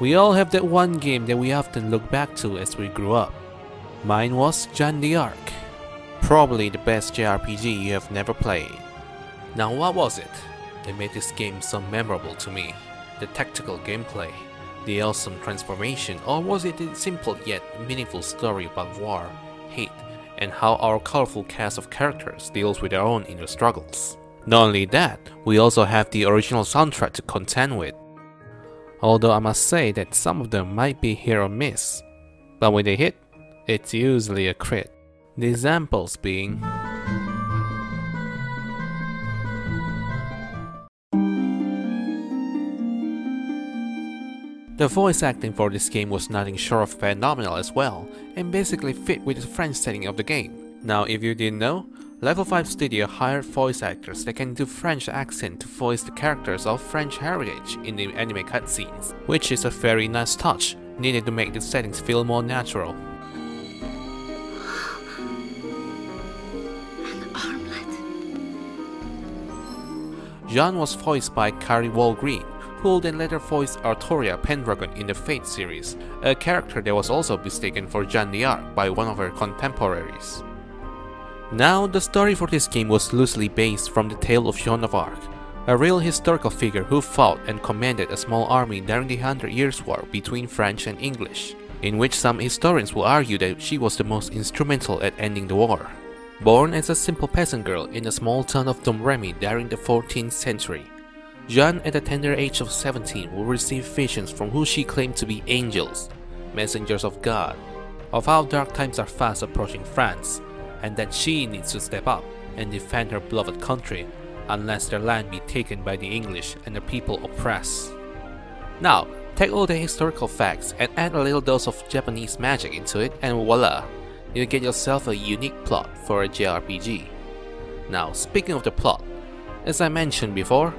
We all have that one game that we often look back to as we grew up. Mine was Jeanne d'Arc. Probably the best JRPG you have never played. Now what was it that made this game so memorable to me? The tactical gameplay, the awesome transformation, or was it the simple yet meaningful story about war, hate, and how our colorful cast of characters deals with their own inner struggles? Not only that, we also have the original soundtrack to contend with. Although I must say that some of them might be hit or miss, but when they hit, it's usually a crit. The examples being... The voice acting for this game was nothing short of phenomenal as well, and basically fit with the French setting of the game. Now if you didn't know, Level 5 Studio hired voice actors that can do French accent to voice the characters of French heritage in the anime cutscenes, which is a very nice touch, needed to make the settings feel more natural. An armlet. Jeanne was voiced by Carrie Wahlgren, who would then later voiced Artoria Pendragon in the Fate series, a character that was also mistaken for Jeanne d'Arc by one of her contemporaries. Now, the story for this game was loosely based from the tale of Jeanne of Arc, a real historical figure who fought and commanded a small army during the 100 Years' War between French and English, in which some historians will argue that she was the most instrumental at ending the war. Born as a simple peasant girl in the small town of Domremy during the 14th century, Jeanne at the tender age of 17 will receive visions from who she claimed to be angels, messengers of God, of how dark times are fast approaching France, and that she needs to step up and defend her beloved country unless their land be taken by the English and the people oppressed. Now, take all the historical facts and add a little dose of Japanese magic into it and voila, you get yourself a unique plot for a JRPG. Now, speaking of the plot, as I mentioned before,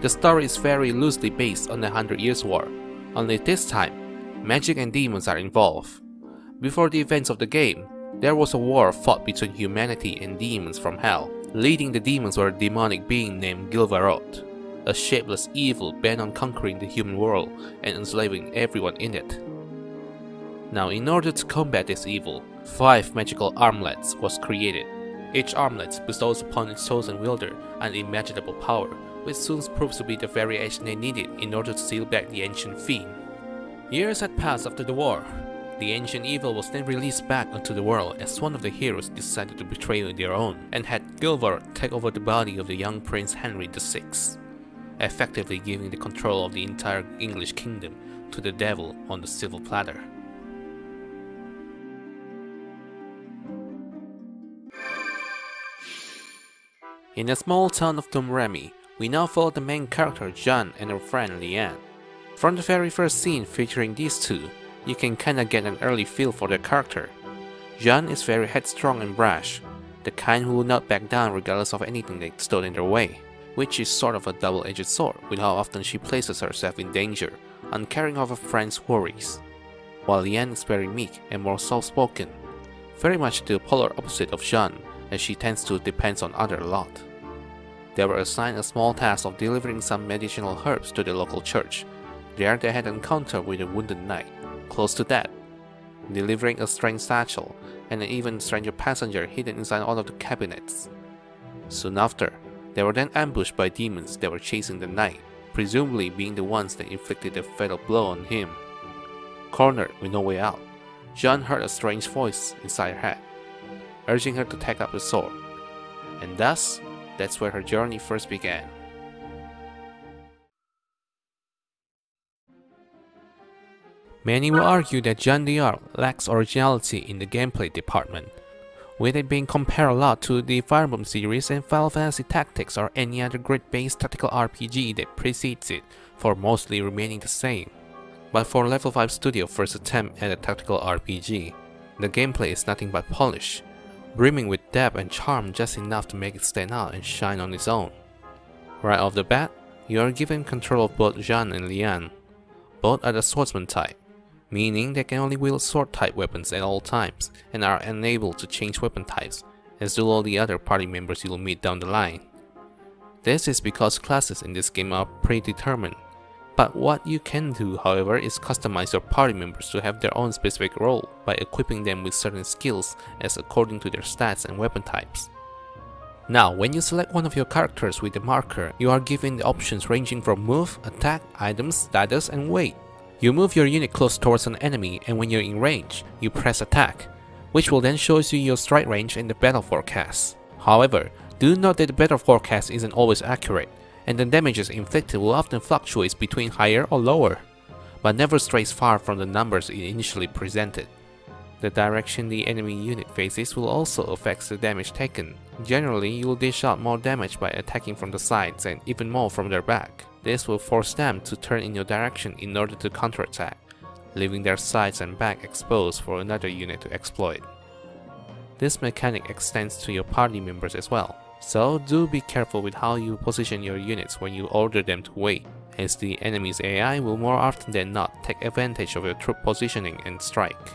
the story is very loosely based on the 100 Years' War, only this time, magic and demons are involved. Before the events of the game, there was a war fought between humanity and demons from hell. Leading the demons were a demonic being named Gilvaroth, a shapeless evil bent on conquering the human world and enslaving everyone in it. Now, in order to combat this evil, 5 magical armlets was created. Each armlet bestows upon its chosen wielder an unimaginable power, which soon proves to be the variation they needed in order to seal back the ancient fiend. Years had passed after the war. The ancient evil was then released back onto the world as one of the heroes decided to betray their own and had Gilvaroth take over the body of the young Prince Henry VI, effectively giving the control of the entire English kingdom to the devil on the silver platter. In the small town of Domremy, we now follow the main character Jeanne and her friend Leanne. From the very first scene featuring these two, you can kinda get an early feel for their character. Jeanne is very headstrong and brash, the kind who will not back down regardless of anything that stood in their way, which is sort of a double-edged sword with how often she places herself in danger on carrying off her friend's worries, while Leanne is very meek and more soft-spoken, very much the polar opposite of Jeanne, as she tends to depend on others a lot. They were assigned a small task of delivering some medicinal herbs to the local church. There they had an encounter with a wounded knight, close to death, delivering a strange satchel and an even stranger passenger hidden inside all of the cabinets. Soon after, they were then ambushed by demons that were chasing the knight, presumably being the ones that inflicted the fatal blow on him. Cornered with no way out, Jeanne heard a strange voice inside her head, urging her to take up the sword, and thus, that's where her journey first began. Many will argue that Jeanne d'Arc lacks originality in the gameplay department, with it being compared a lot to the Fire Emblem series and Final Fantasy Tactics or any other grid-based tactical RPG that precedes it, for mostly remaining the same. But for Level 5 Studio's first attempt at a tactical RPG, the gameplay is nothing but polish, brimming with depth and charm just enough to make it stand out and shine on its own. Right off the bat, you are given control of both Jeanne and Leanne. Both are the swordsman type, meaning they can only wield sword type weapons at all times and are unable to change weapon types, as do all the other party members you will meet down the line. This is because classes in this game are predetermined, But what you can do, however, is customize your party members to have their own specific role by equipping them with certain skills as according to their stats and weapon types. Now, when you select one of your characters with the marker, you are given the options ranging from move, attack, items, status, and weight. You move your unit close towards an enemy, and when you're in range, you press attack, which will then show you your strike range and the battle forecast. However, do note that the battle forecast isn't always accurate, and the damages inflicted will often fluctuate between higher or lower, but never strays far from the numbers initially presented. The direction the enemy unit faces will also affect the damage taken. Generally, you will dish out more damage by attacking from the sides and even more from their back. This will force them to turn in your direction in order to counterattack, leaving their sides and back exposed for another unit to exploit. This mechanic extends to your party members as well, so do be careful with how you position your units when you order them to wait, as the enemy's AI will more often than not take advantage of your troop positioning and strike.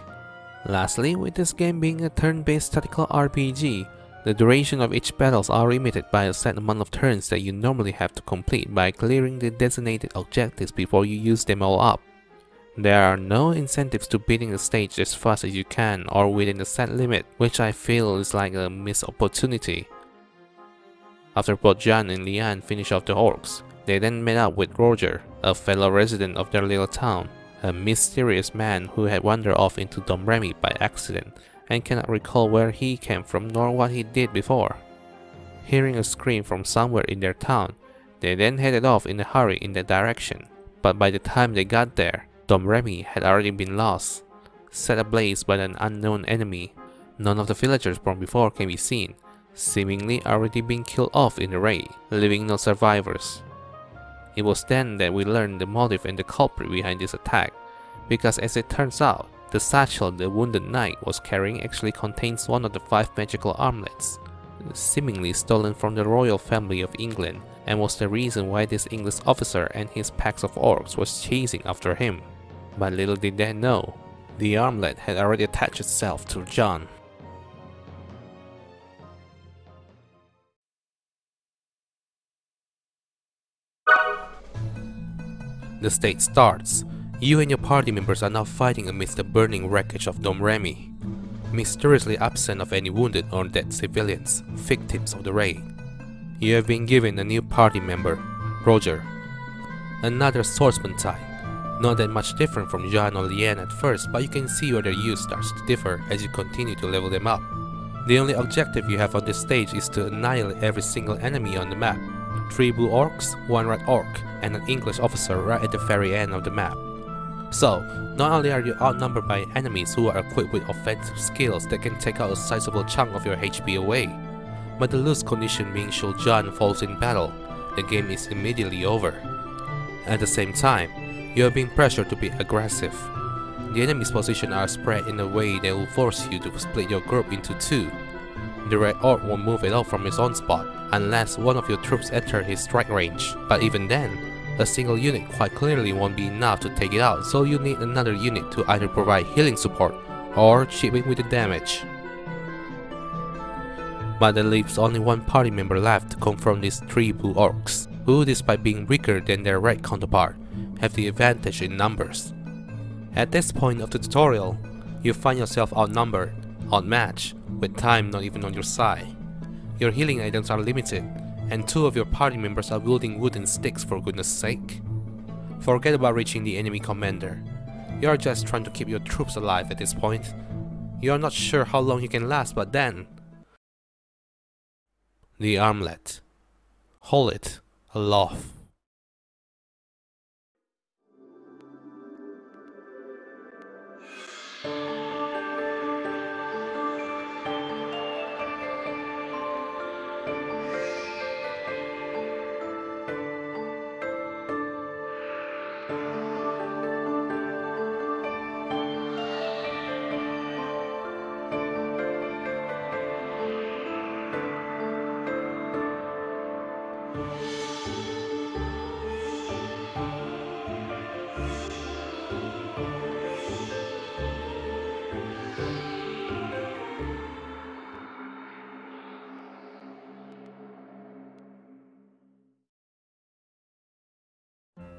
Lastly, with this game being a turn-based tactical RPG, the duration of each battles are limited by a set amount of turns that you normally have to complete by clearing the designated objectives before you use them all up. There are no incentives to beating the stage as fast as you can or within the set limit, which I feel is like a missed opportunity. After both Jeanne and Leanne finish off the orcs, they then met up with Roger, a fellow resident of their little town, a mysterious man who had wandered off into Domremy by accident and cannot recall where he came from nor what he did before. Hearing a scream from somewhere in their town, they then headed off in a hurry in that direction. But by the time they got there, Domremy had already been lost, set ablaze by an unknown enemy. None of the villagers from before can be seen, seemingly already being killed off in the raid, leaving no survivors. It was then that we learned the motive and the culprit behind this attack, because as it turns out, the satchel the wounded knight was carrying actually contains one of the 5 magical armlets, seemingly stolen from the royal family of England, and was the reason why this English officer and his packs of orcs was chasing after him. But little did they know, the armlet had already attached itself to Jeanne. The stage starts. You and your party members are now fighting amidst the burning wreckage of Domremy, mysteriously absent of any wounded or dead civilians, victims of the raid. You have been given a new party member, Roger, another swordsman type. Not that much different from Jeanne or Leanne at first, but you can see where their use starts to differ as you continue to level them up. The only objective you have on this stage is to annihilate every single enemy on the map. 3 blue orcs, 1 red orc, and an English officer right at the very end of the map. So, not only are you outnumbered by enemies who are equipped with offensive skills that can take out a sizable chunk of your HP away, but the loose condition being should Jeanne falls in battle, the game is immediately over. At the same time, you are being pressured to be aggressive. The enemy's positions are spread in a way that will force you to split your group into 2. The red orc won't move at all from his own spot, unless one of your troops enter his strike range, but even then, a single unit quite clearly won't be enough to take it out, so you need another unit to either provide healing support or chip in with the damage. But that leaves only one party member left to confront these 3 blue orcs, who despite being weaker than their red counterpart, have the advantage in numbers. At this point of the tutorial, you find yourself outnumbered, outmatched, with time not even on your side. Your healing items are limited, and 2 of your party members are wielding wooden sticks for goodness sake. Forget about reaching the enemy commander. You are just trying to keep your troops alive at this point. You are not sure how long you can last, but then... the armlet. Hold it aloft.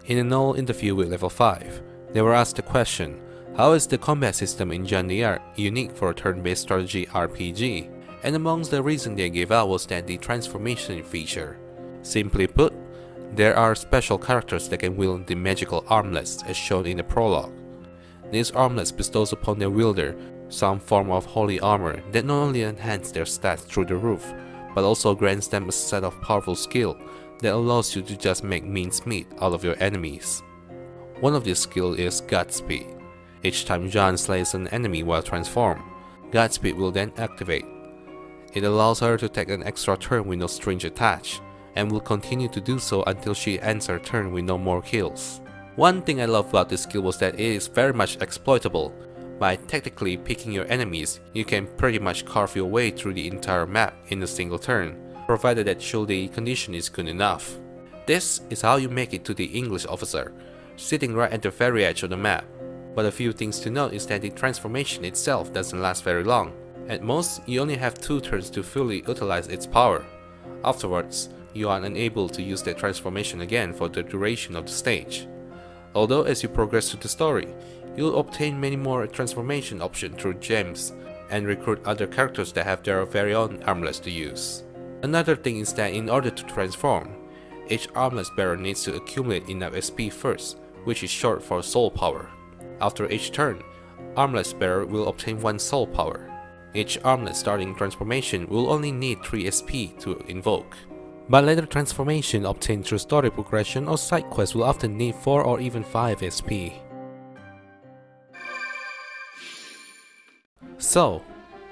In an old interview with Level 5, they were asked the question, how is the combat system in Jeanne d'Arc unique for a turn-based strategy RPG? And amongst the reasons they gave out was that the transformation feature. Simply put, there are special characters that can wield the magical armlets as shown in the prologue. These armlets bestows upon their wielder some form of holy armor that not only enhances their stats through the roof, but also grants them a set of powerful skill that allows you to just make mincemeat out of your enemies. One of these skills is Godspeed. Each time Jeanne slays an enemy while transformed, Godspeed will then activate. It allows her to take an extra turn with no string attached, and will continue to do so until she ends her turn with no more kills. One thing I love about this skill was that it is very much exploitable. By tactically picking your enemies, you can pretty much carve your way through the entire map in a single turn, provided that the condition is good enough. This is how you make it to the English officer, sitting right at the very edge of the map. But a few things to note is that the transformation itself doesn't last very long. At most, you only have 2 turns to fully utilize its power. Afterwards, you are unable to use that transformation again for the duration of the stage. Although as you progress through the story, you'll obtain many more transformation options through gems and recruit other characters that have their very own armlets to use. Another thing is that in order to transform, each armlets bearer needs to accumulate enough SP first, which is short for soul power. After each turn, armlets bearer will obtain 1 soul power. Each armlet starting transformation will only need 3 SP to invoke. But later transformation obtained through story progression or side quests will often need 4 or even 5 SP. So,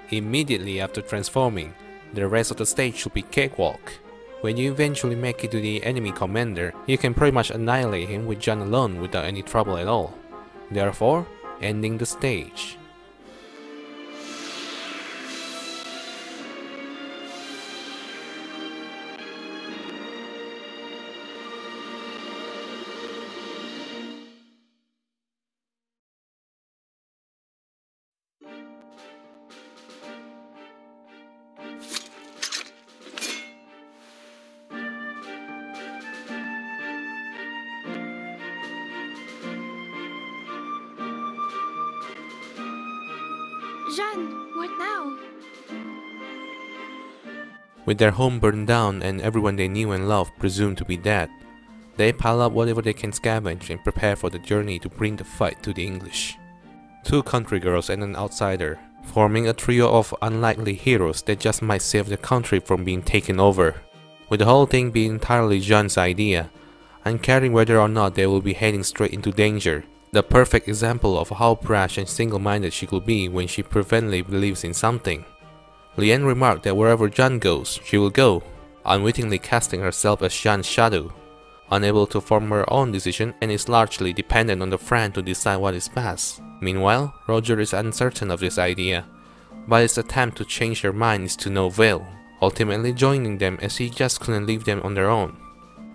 immediately after transforming, the rest of the stage should be cakewalk. When you eventually make it to the enemy commander, you can pretty much annihilate him with Jeanne alone without any trouble at all, therefore ending the stage. Jeanne, what now? With their home burned down and everyone they knew and loved presumed to be dead, they pile up whatever they can scavenge and prepare for the journey to bring the fight to the English. 2 country girls and an outsider, forming a trio of unlikely heroes that just might save the country from being taken over. With the whole thing being entirely Jeanne's idea, uncaring whether or not they will be heading straight into danger. The perfect example of how brash and single-minded she could be when she fervently believes in something. Leanne remarked that wherever Jeanne goes, she will go, unwittingly casting herself as Jeanne's shadow. Unable to form her own decision and is largely dependent on the friend to decide what is best. Meanwhile, Roger is uncertain of this idea, but his attempt to change her mind is to no avail, ultimately joining them as he just couldn't leave them on their own.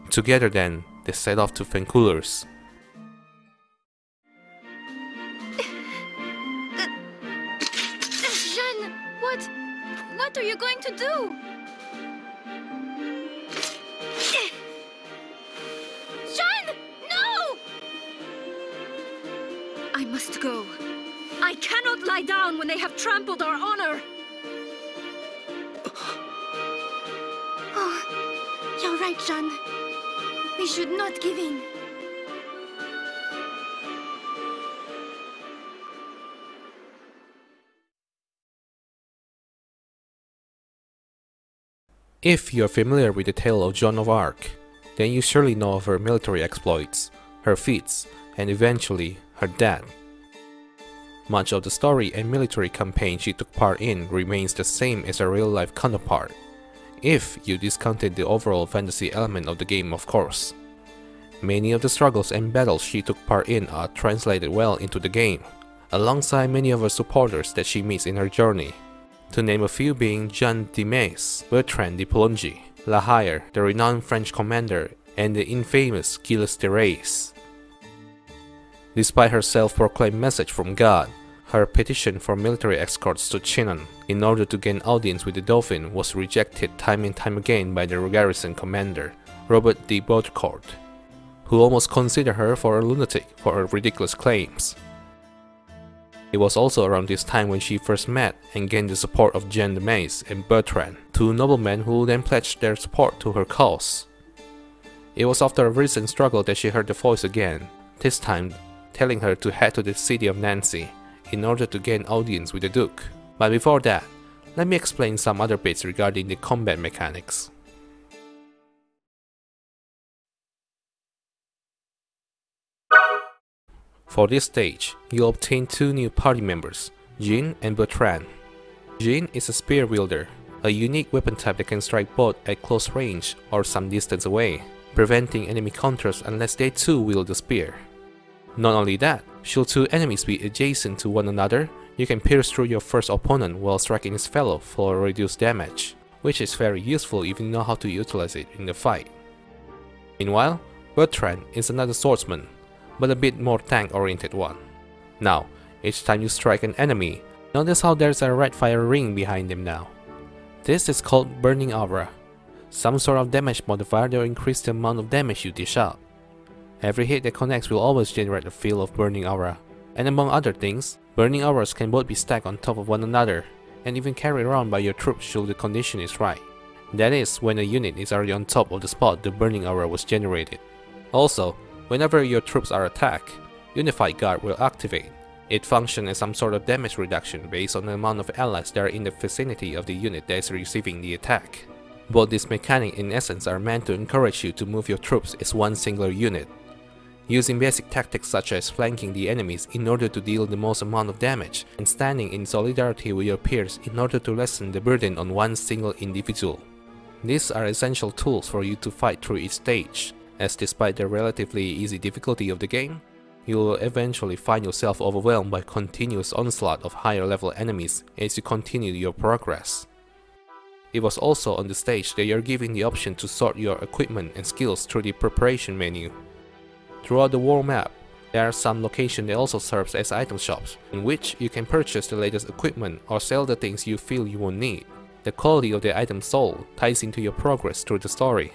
Together then, they set off to Fancouleurs. What are you going to do? Jeanne, no! I must go. I cannot lie down when they have trampled our honor. Oh, you're right, Jeanne. We should not give in. If you are familiar with the tale of Joan of Arc, then you surely know of her military exploits, her feats, and eventually, her death. Much of the story and military campaign she took part in remains the same as her real-life counterpart, if you discounted the overall fantasy element of the game, of course. Many of the struggles and battles she took part in are translated well into the game, alongside many of her supporters that she meets in her journey. To name a few being Jean de Metz, Bertrand de Poulengy, La Hire, the renowned French commander, and the infamous Gilles de Rais. Despite her self-proclaimed message from God, her petition for military escorts to Chinon in order to gain audience with the Dauphin was rejected time and time again by the garrison commander, Robert de Baudricourt, who almost considered her for a lunatic for her ridiculous claims. It was also around this time when she first met and gained the support of Jeanne de Metz and Bertrand, two noblemen who then pledged their support to her cause. It was after a recent struggle that she heard the voice again, this time telling her to head to the city of Nancy in order to gain audience with the Duke. But before that, let me explain some other bits regarding the combat mechanics. For this stage, you'll obtain two new party members, Jeanne and Bertrand. Jeanne is a spear wielder, a unique weapon type that can strike both at close range or some distance away, preventing enemy counters unless they too wield the spear. Not only that, should two enemies be adjacent to one another, you can pierce through your first opponent while striking his fellow for reduced damage, which is very useful if you know how to utilize it in the fight. Meanwhile, Bertrand is another swordsman, but a bit more tank-oriented one. Now, each time you strike an enemy, notice how there's a red fire ring behind them now. This is called Burning Aura, some sort of damage modifier that will increase the amount of damage you dish out. Every hit that connects will always generate a field of Burning Aura, and among other things, Burning Auras can both be stacked on top of one another, and even carried around by your troops should the condition is right. That is, when a unit is already on top of the spot the Burning Aura was generated. Also, whenever your troops are attacked, Unified Guard will activate. It functions as some sort of damage reduction based on the amount of allies that are in the vicinity of the unit that is receiving the attack. Both these mechanics in essence are meant to encourage you to move your troops as one singular unit, using basic tactics such as flanking the enemies in order to deal the most amount of damage, and standing in solidarity with your peers in order to lessen the burden on one single individual. These are essential tools for you to fight through each stage, as despite the relatively easy difficulty of the game, you will eventually find yourself overwhelmed by continuous onslaught of higher level enemies as you continue your progress. It was also on the stage that you are given the option to sort your equipment and skills through the preparation menu. Throughout the world map, there are some locations that also serves as item shops, in which you can purchase the latest equipment or sell the things you feel you will need. The quality of the items sold ties into your progress through the story,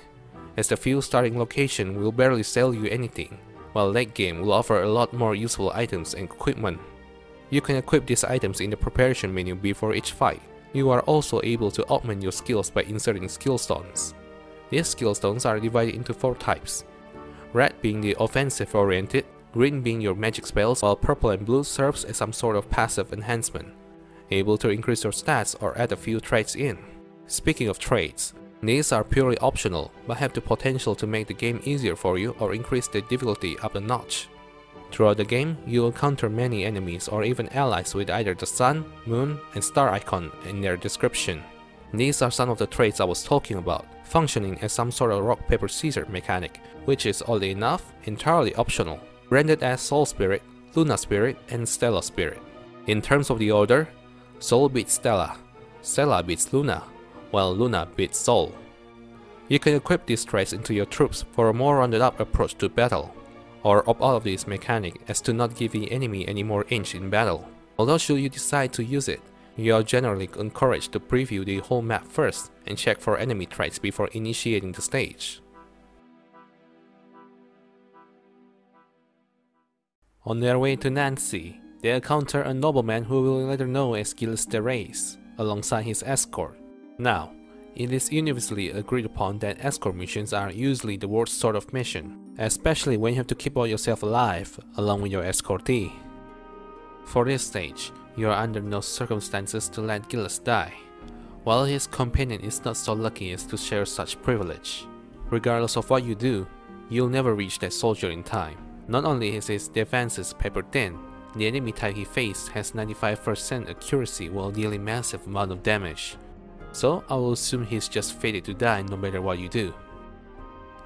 as the few starting locations will barely sell you anything, while late game will offer a lot more useful items and equipment. You can equip these items in the preparation menu before each fight. You are also able to augment your skills by inserting skill stones. These skill stones are divided into four types, red being the offensive oriented, green being your magic spells, while purple and blue serves as some sort of passive enhancement, able to increase your stats or add a few traits in. Speaking of traits, these are purely optional, but have the potential to make the game easier for you or increase the difficulty up a notch. Throughout the game, you will encounter many enemies or even allies with either the sun, moon, and star icon in their description. These are some of the traits I was talking about, functioning as some sort of rock paper scissors mechanic, which is oddly enough entirely optional, branded as Soul Spirit, Luna Spirit, and Stella Spirit. In terms of the order, Soul beats Stella, Stella beats Luna, while Luna beats Soul. You can equip these traits into your troops for a more rounded up approach to battle, or opt out of this mechanic as to not give the enemy any more inch in battle. Although should you decide to use it, you are generally encouraged to preview the whole map first and check for enemy traits before initiating the stage. On their way to Nancy, they encounter a nobleman who will later known as Gilles de Rais, alongside his escort. Now, it is universally agreed upon that escort missions are usually the worst sort of mission, especially when you have to keep all yourself alive along with your escortee. For this stage, you are under no circumstances to let Gilles die, while his companion is not so lucky as to share such privilege. Regardless of what you do, you'll never reach that soldier in time. Not only is his defenses paper thin, the enemy type he faced has 95% accuracy while dealing massive amount of damage. So I will assume he's just fated to die no matter what you do.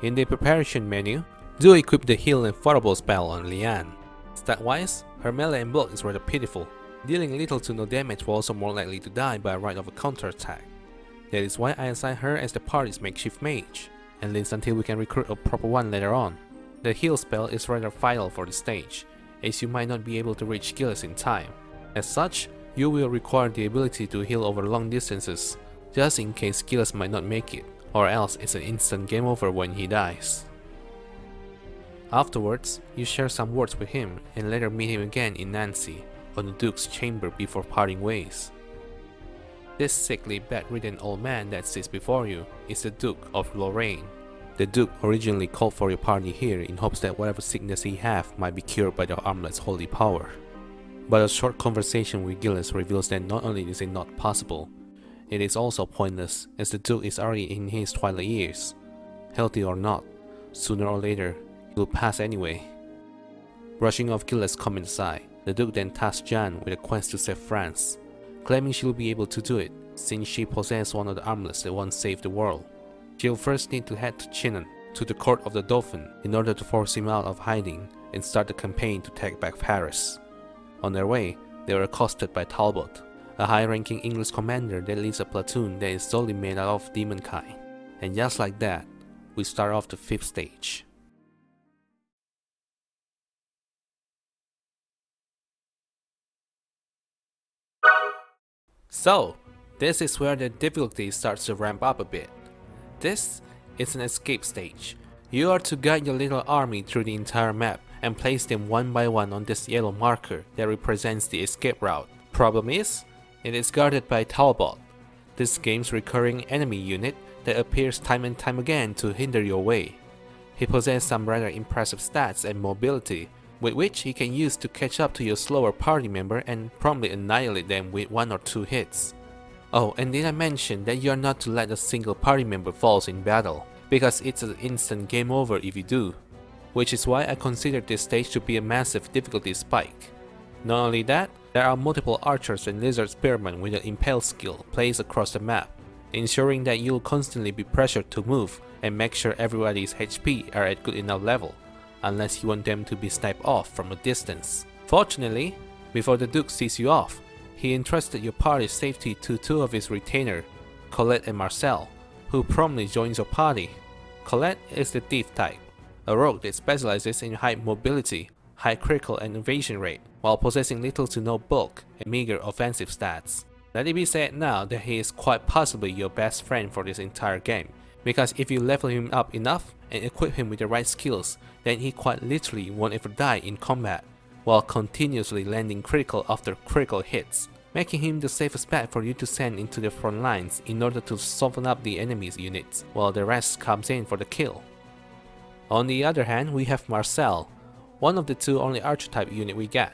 In the preparation menu, do equip the heal and fireball spell on Leanne. Stat wise, her melee and block is rather pitiful, dealing little to no damage while also more likely to die by right of a counterattack. That is why I assign her as the party's makeshift mage, at least until we can recruit a proper one later on. The heal spell is rather vital for the stage, as you might not be able to reach Gilles in time. As such, you will require the ability to heal over long distances, just in case Gilles might not make it, or else it's an instant game over when he dies. Afterwards, you share some words with him and later meet him again in Nancy, on the Duke's chamber before parting ways. This sickly, bedridden old man that sits before you is the Duke of Lorraine. The Duke originally called for your party here in hopes that whatever sickness he have might be cured by the armlet's holy power. But a short conversation with Gilles reveals that not only is it not possible, it is also pointless, as the Duke is already in his twilight years. Healthy or not, sooner or later, he will pass anyway. Brushing off Gilles' comments aside, the Duke then tasks Jeanne with a quest to save France, claiming she will be able to do it since she possessed one of the armlets that once saved the world. She will first need to head to Chinon, to the court of the Dauphin, in order to force him out of hiding and start the campaign to take back Paris. On their way, they were accosted by Talbot, a high-ranking English commander that leads a platoon that is solely made out of demonkind. And just like that, we start off the 5th stage. So, this is where the difficulty starts to ramp up a bit. This is an escape stage. You are to guide your little army through the entire map and place them one by one on this yellow marker that represents the escape route. Problem is, it is guarded by Talbot, this game's recurring enemy unit that appears time and time again to hinder your way. He possesses some rather impressive stats and mobility, with which he can use to catch up to your slower party member and promptly annihilate them with one or two hits. Oh, and did I mention that you are not to let a single party member fall in battle, because it's an instant game over if you do. Which is why I consider this stage to be a massive difficulty spike. Not only that, there are multiple archers and lizard spearmen with an impale skill placed across the map, ensuring that you'll constantly be pressured to move and make sure everybody's HP are at good enough level, unless you want them to be sniped off from a distance. Fortunately, before the Duke sees you off, he entrusted your party's safety to two of his retainers, Colette and Marcel, who promptly joins your party. Colette is the thief type, a rogue that specializes in high mobility, high critical and evasion rate, while possessing little to no bulk and meager offensive stats. Let it be said now that he is quite possibly your best friend for this entire game, because if you level him up enough and equip him with the right skills, then he quite literally won't ever die in combat, while continuously landing critical after critical hits, making him the safest bet for you to send into the front lines in order to soften up the enemy's units, while the rest comes in for the kill. On the other hand, we have Marcel, one of the two only archetype unit we get.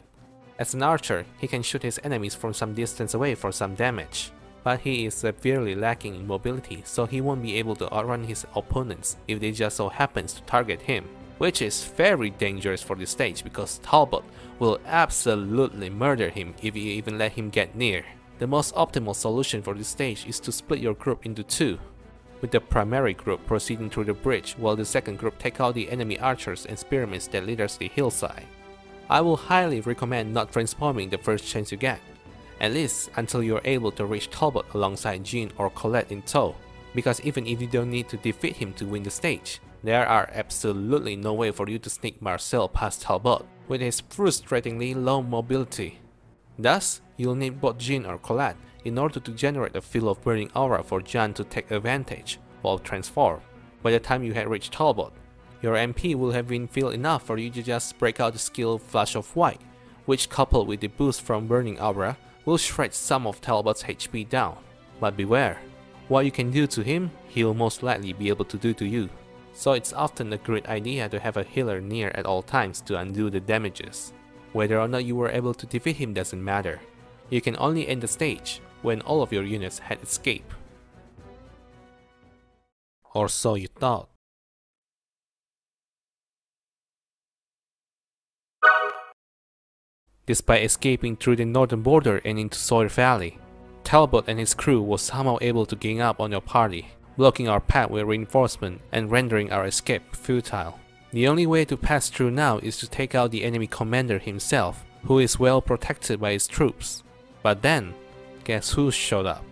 As an archer, he can shoot his enemies from some distance away for some damage, but he is severely lacking in mobility, so he won't be able to outrun his opponents if they just so happens to target him. Which is very dangerous for this stage because Talbot will absolutely murder him if you even let him get near. The most optimal solution for this stage is to split your group into two, with the primary group proceeding through the bridge while the second group take out the enemy archers and spearmen that litters the hillside. I will highly recommend not transforming the first chance you get, at least until you are able to reach Talbot alongside Jeanne or Colette in tow, because even if you don't need to defeat him to win the stage, there are absolutely no way for you to sneak Marcel past Talbot with his frustratingly low mobility. Thus, you'll need both Jeanne or Colette in order to generate a field of burning aura for Jeanne to take advantage while transformed. By the time you had reached Talbot, your MP will have been filled enough for you to just break out the skill Flash of White, which coupled with the boost from burning aura will shred some of Talbot's HP down. But beware, what you can do to him, he'll most likely be able to do to you. So it's often a great idea to have a healer near at all times to undo the damages. Whether or not you were able to defeat him doesn't matter. You can only end the stage when all of your units had escaped. Or so you thought. Despite escaping through the northern border and into Sword Valley, Talbot and his crew were somehow able to gang up on your party, blocking our path with reinforcement and rendering our escape futile. The only way to pass through now is to take out the enemy commander himself, who is well protected by his troops. But then, guess who showed up?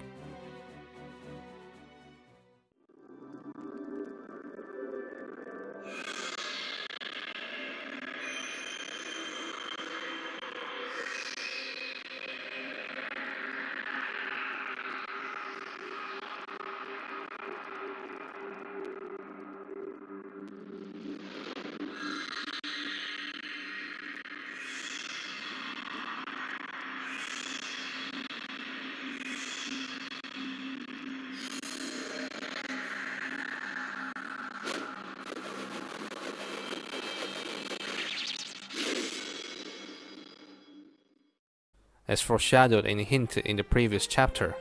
as foreshadowed and hinted in the previous chapter.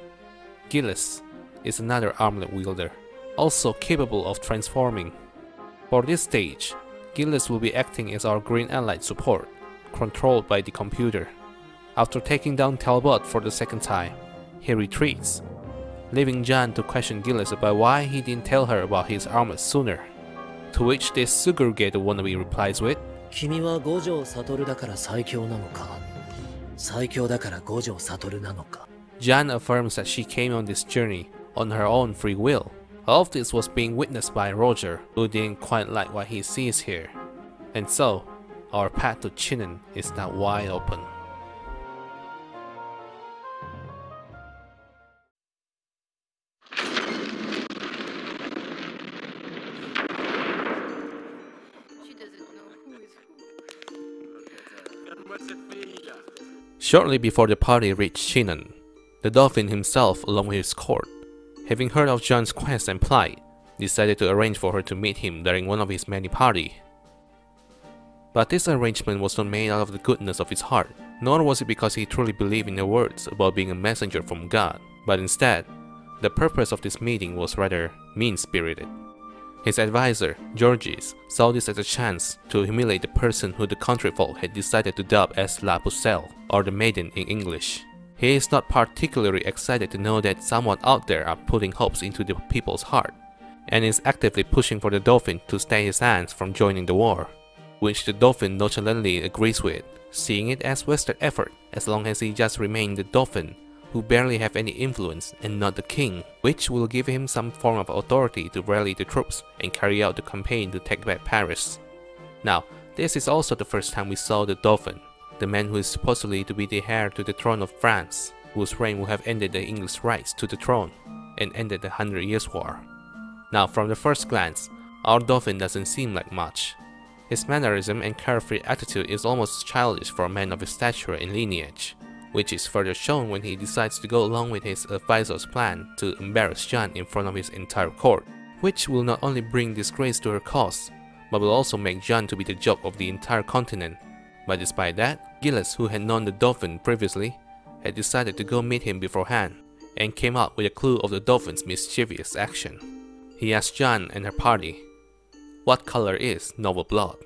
Gilles is another armlet wielder, also capable of transforming. For this stage, Gilles will be acting as our green allied support, controlled by the computer. After taking down Talbot for the second time, he retreats, leaving Jeanne to question Gilles about why he didn't tell her about his armlet sooner. To which this Sugurgate wannabe replies with, Jeanne affirms that she came on this journey on her own free will. All of this was being witnessed by Roger, who didn't quite like what he sees here. And so, our path to Chinon is now wide open. Shortly before the party reached Chinon, the Dauphin himself, along with his court, having heard of Jeanne's quest and plight, decided to arrange for her to meet him during one of his many parties. But this arrangement was not made out of the goodness of his heart, nor was it because he truly believed in her words about being a messenger from God, but instead, the purpose of this meeting was rather mean-spirited. His advisor, Georges, saw this as a chance to humiliate the person who the countryfolk had decided to dub as La Pucelle, or the Maiden in English. He is not particularly excited to know that someone out there are putting hopes into the people's heart, and is actively pushing for the Dauphin to stay his hands from joining the war, which the Dauphin nonchalantly agrees with, seeing it as wasted effort as long as he just remains the Dauphin, who barely have any influence and not the king, which will give him some form of authority to rally the troops and carry out the campaign to take back Paris. Now, this is also the first time we saw the Dauphin, the man who is supposedly to be the heir to the throne of France, whose reign will have ended the English rights to the throne and ended the 100 Years' War. Now, from the first glance, our Dauphin doesn't seem like much. His mannerism and carefree attitude is almost childish for a man of his stature and lineage, which is further shown when he decides to go along with his advisor's plan to embarrass Jeanne in front of his entire court, which will not only bring disgrace to her cause, but will also make Jeanne to be the joke of the entire continent. But despite that, Gilles, who had known the Dauphin previously, had decided to go meet him beforehand, and came up with a clue of the Dauphin's mischievous action. He asked Jeanne and her party, what color is noble blood?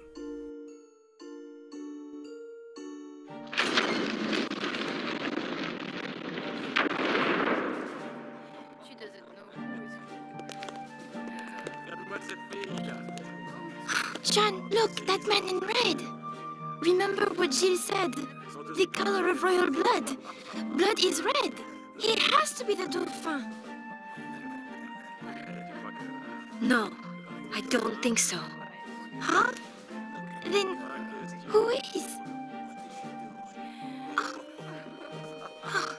Jeanne, look, that man in red! Remember what Gilles said, the color of royal blood. Blood is red. He has to be the Dauphin. No, I don't think so. Huh? Then who is? Oh. Oh.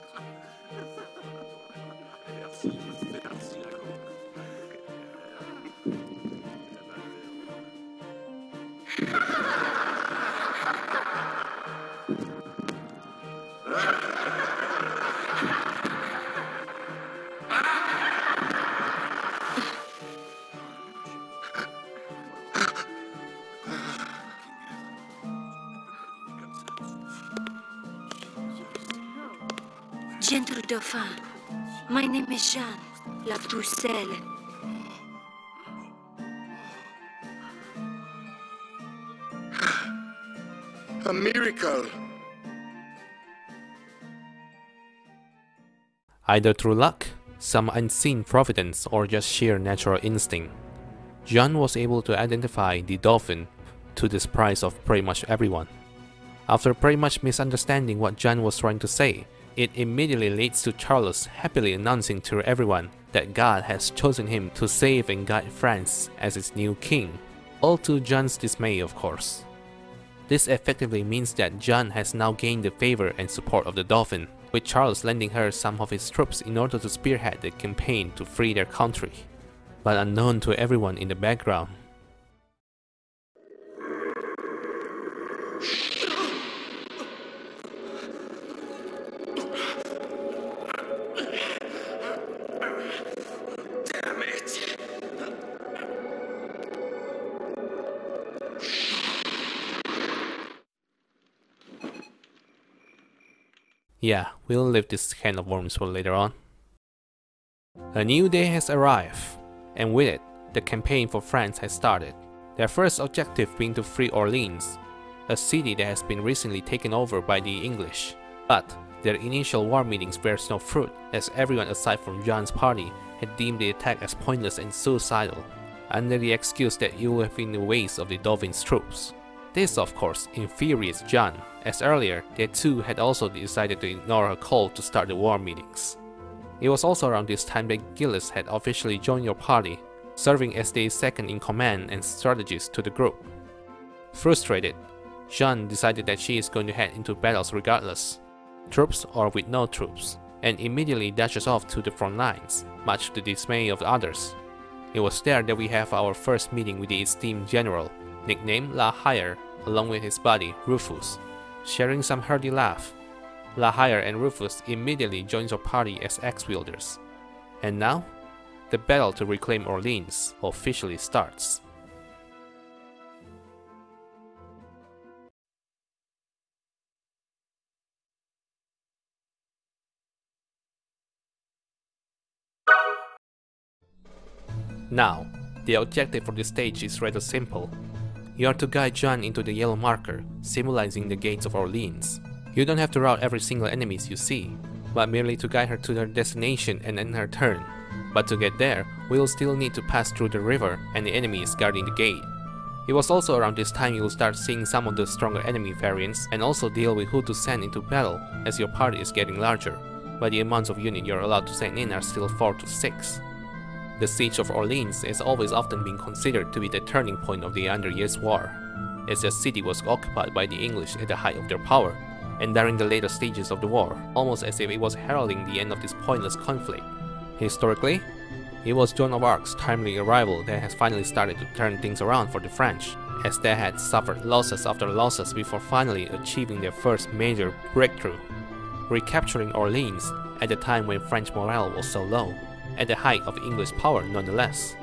Gentle Dauphin, my name is Jeanne, La Pucelle. A miracle! Either through luck, some unseen providence, or just sheer natural instinct, Jeanne was able to identify the Dauphin to the surprise of pretty much everyone. After pretty much misunderstanding what Jeanne was trying to say, it immediately leads to Charles happily announcing to everyone that God has chosen him to save and guide France as its new king, all to Jeanne's dismay, of course. This effectively means that Jeanne has now gained the favor and support of the Dauphin, with Charles lending her some of his troops in order to spearhead the campaign to free their country, but unknown to everyone in the background. Yeah, we'll leave this kind of worms for later on. A new day has arrived, and with it, the campaign for France has started. Their first objective being to free Orleans, a city that has been recently taken over by the English. But their initial war meetings bear no fruit, as everyone aside from Jeanne's party had deemed the attack as pointless and suicidal, under the excuse that it would have been the waste of the Dauphin's troops. This, of course, infuriates Jeanne, as earlier, they too had also decided to ignore her call to start the war meetings. It was also around this time that Gilles had officially joined your party, serving as the second-in-command and strategist to the group. Frustrated, Jeanne decided that she is going to head into battles regardless, troops or with no troops, and immediately dashes off to the front lines, much to the dismay of the others. It was there that we have our first meeting with the esteemed general, nicknamed La Hire, along with his buddy, Rufus, sharing some hearty laugh. La Hire and Rufus immediately join your party as axe-wielders. And now, the battle to reclaim Orleans officially starts. Now, the objective for this stage is rather simple. You are to guide Jeanne into the yellow marker, symbolizing the gates of Orleans. You don't have to rout every single enemy you see, but merely to guide her to her destination and end her turn. But to get there, we'll still need to pass through the river and the enemies guarding the gate. It was also around this time you'll start seeing some of the stronger enemy variants and also deal with who to send into battle as your party is getting larger, but the amounts of units you're allowed to send in are still 4 to 6. The siege of Orleans has always often been considered to be the turning point of the 100 Years' War, as the city was occupied by the English at the height of their power, and during the later stages of the war, almost as if it was heralding the end of this pointless conflict. Historically, it was Joan of Arc's timely arrival that has finally started to turn things around for the French, as they had suffered losses after losses before finally achieving their first major breakthrough, recapturing Orleans at the time when French morale was so low, at the height of English power nonetheless.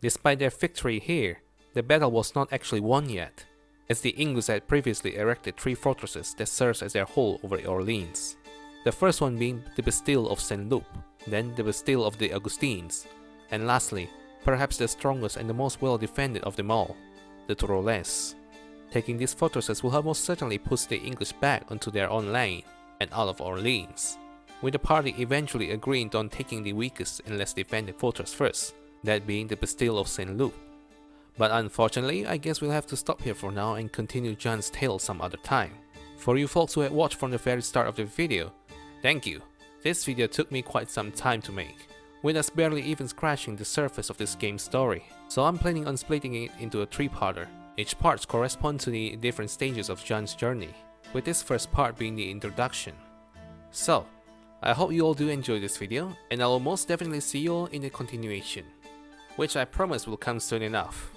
Despite their victory here, the battle was not actually won yet, as the English had previously erected 3 fortresses that served as their hold over Orleans. The first one being the Bastille of Saint-Loup, then the Bastille of the Augustines, and lastly, perhaps the strongest and the most well defended of them all, the Tourelles. Taking these fortresses will almost certainly push the English back onto their own lane and out of Orleans, with the party eventually agreeing on taking the weakest and less defended fortress first, that being the Bastille of Saint-Loup. But unfortunately, I guess we'll have to stop here for now and continue Jeanne's tale some other time. For you folks who had watched from the very start of the video, thank you. This video took me quite some time to make, with us barely even scratching the surface of this game's story. So I'm planning on splitting it into a 3-parter. Each part corresponds to the different stages of Jeanne's journey, with this first part being the introduction. So, I hope you all do enjoy this video, and I will most definitely see you all in the continuation, which I promise will come soon enough.